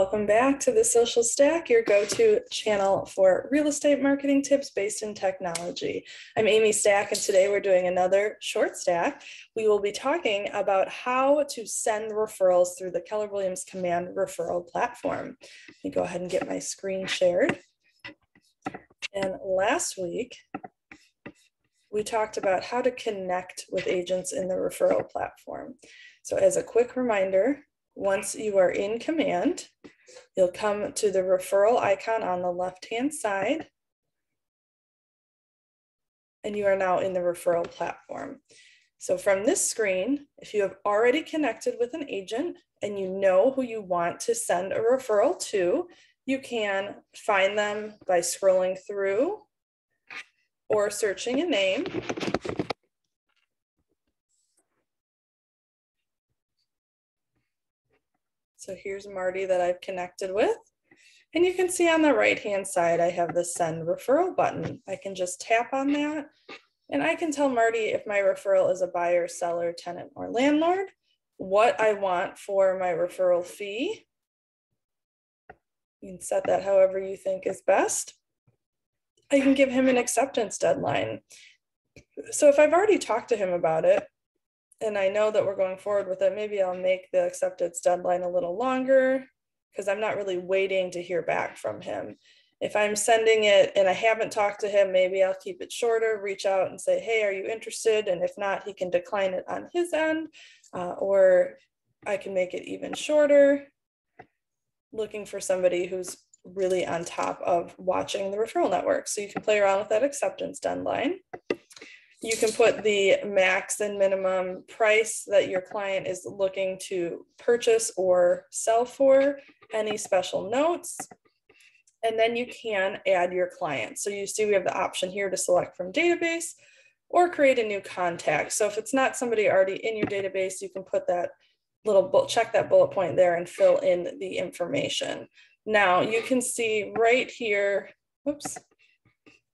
Welcome back to The Social Stack, your go-to channel for real estate marketing tips based in technology. I'm Amy Stack, and today we're doing another short stack. We will be talking about how to send referrals through the Keller Williams command referral platform. Let me go ahead and get my screen shared. And last week, we talked about how to connect with agents in the referral platform. So as a quick reminder, once you are in command, you'll come to the referral icon on the left-hand side, and you are now in the referral platform. So from this screen, if you have already connected with an agent and you know who you want to send a referral to, you can find them by scrolling through or searching a name. So here's Marty that I've connected with. And you can see on the right-hand side, I have the send referral button. I can just tap on that. And I can tell Marty if my referral is a buyer, seller, tenant, or landlord, what I want for my referral fee. You can set that however you think is best. I can give him an acceptance deadline. So if I've already talked to him about it, and I know that we're going forward with it, maybe I'll make the acceptance deadline a little longer because I'm not really waiting to hear back from him. If I'm sending it and I haven't talked to him, maybe I'll keep it shorter, reach out and say, hey, are you interested? And if not, he can decline it on his end, or I can make it even shorter. Looking for somebody who's really on top of watching the referral network. So you can play around with that acceptance deadline. You can put the max and minimum price that your client is looking to purchase or sell for, any special notes, and then you can add your client. So you see we have the option here to select from database or create a new contact. So if it's not somebody already in your database, you can put that little, check that bullet point there and fill in the information. Now you can see right here, whoops,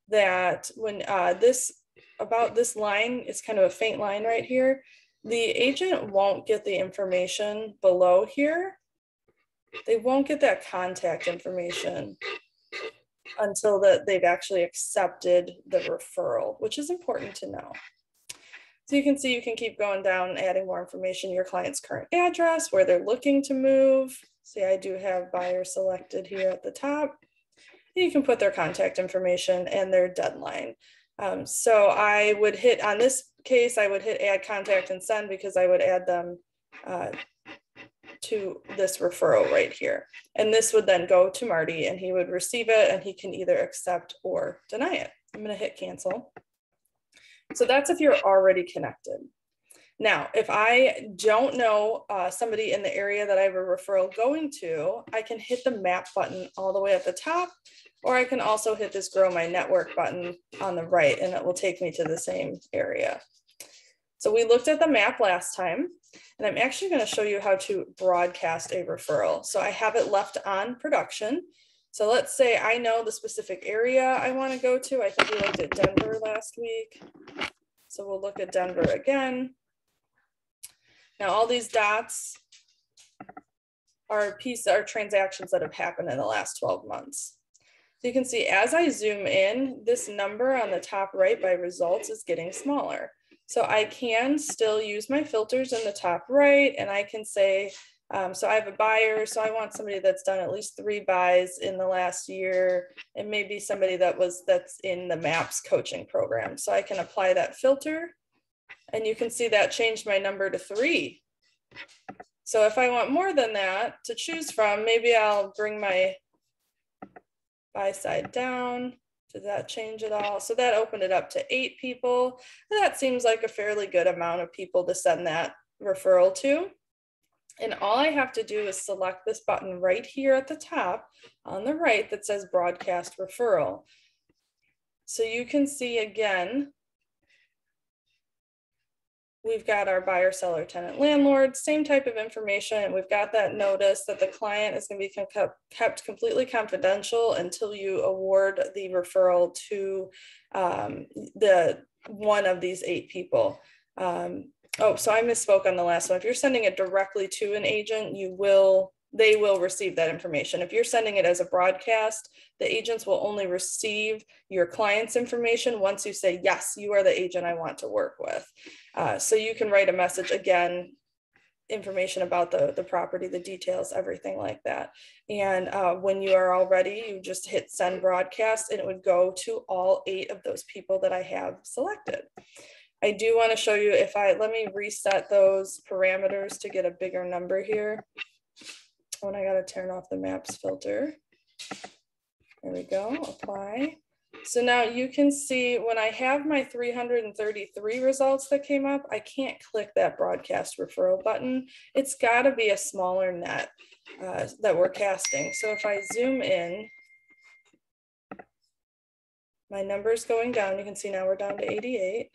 that when about this line, it's kind of a faint line right here. The agent won't get the information below here. They won't get that contact information until that they've actually accepted the referral, which is important to know. So you can see you can keep going down, adding more information, your client's current address, where they're looking to move. See, I do have buyer selected here at the top. And you can put their contact information and their deadline. So I would hit, on this case, I would hit add contact and send because I would add them to this referral right here. And this would then go to Marty and he would receive it and he can either accept or deny it. I'm going to hit cancel. So that's if you're already connected. Now, if I don't know somebody in the area that I have a referral going to, I can hit the map button all the way at the top, or I can also hit this grow my network button on the right and it will take me to the same area. So we looked at the map last time, and I'm actually going to show you how to broadcast a referral. So I have it left on production. So let's say I know the specific area I want to go to. I think we looked at Denver last week. So we'll look at Denver again. Now, all these dots are transactions that have happened in the last 12 months. So you can see as I zoom in, this number on the top right by results is getting smaller. So I can still use my filters in the top right, and I can say, so I have a buyer, so I want somebody that's done at least 3 buys in the last year, and maybe somebody that's in the MAPS coaching program. So I can apply that filter. And you can see that changed my number to 3. So if I want more than that to choose from, maybe I'll bring my buy side down. Did that change at all? So that opened it up to 8 people. And that seems like a fairly good amount of people to send that referral to. And all I have to do is select this button right here at the top on the right that says broadcast referral. So you can see again, we've got our buyer, seller, tenant, landlord, same type of information. We've got that notice that the client is going to be kept completely confidential until you award the referral to one of these 8 people. Oh, so I misspoke on the last one. If you're sending it directly to an agent, you will they will receive that information. If you're sending it as a broadcast, the agents will only receive your client's information once you say, yes, you are the agent I want to work with. So you can write a message, again, information about the property, the details, everything like that. And when you are all ready, you just hit send broadcast, and it would go to all 8 of those people that I have selected. I do want to show you, if I, let me reset those parameters to get a bigger number here. When I got to turn off the maps filter. There we go, apply. So now you can see when I have my 333 results that came up, I can't click that broadcast referral button. It's got to be a smaller net that we're casting. So if I zoom in, my number's going down. You can see now we're down to 88.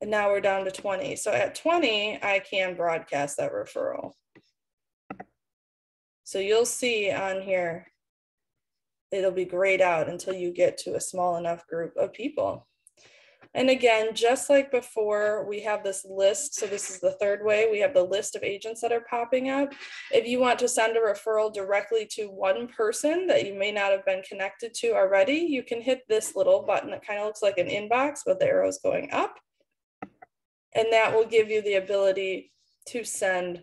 And now we're down to 20. So at 20, I can broadcast that referral. So you'll see on here, it'll be grayed out until you get to a small enough group of people. And again, just like before, we have this list. So this is the third way. We have the list of agents that are popping up. If you want to send a referral directly to one person that you may not have been connected to already, you can hit this little button that kind of looks like an inbox, but the arrow's going up. And that will give you the ability to send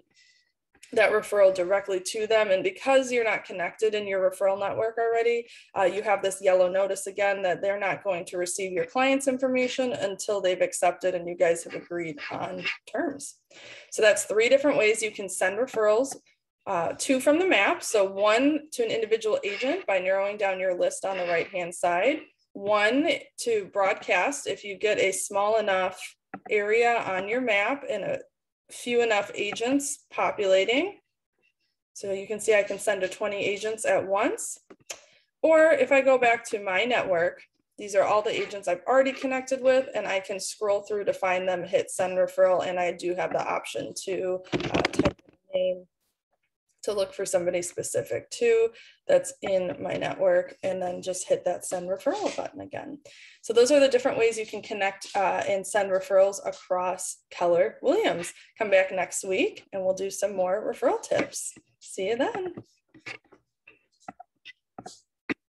that referral directly to them. And because you're not connected in your referral network already, you have this yellow notice again that they're not going to receive your client's information until they've accepted and you guys have agreed on terms. So that's 3 different ways you can send referrals. 2 from the map. So 1 to an individual agent by narrowing down your list on the right-hand side. 1 to broadcast if you get a small enough area on your map and a few enough agents populating. So you can see I can send to 20 agents at once. Or if I go back to my network, these are all the agents I've already connected with, and I can scroll through to find them, hit send referral, and I do have the option to type in a name to look for somebody specific too that's in my network, and then just hit that send referral button again. So those are the different ways you can connect and send referrals across Keller Williams. Come back next week and we'll do some more referral tips. See you then.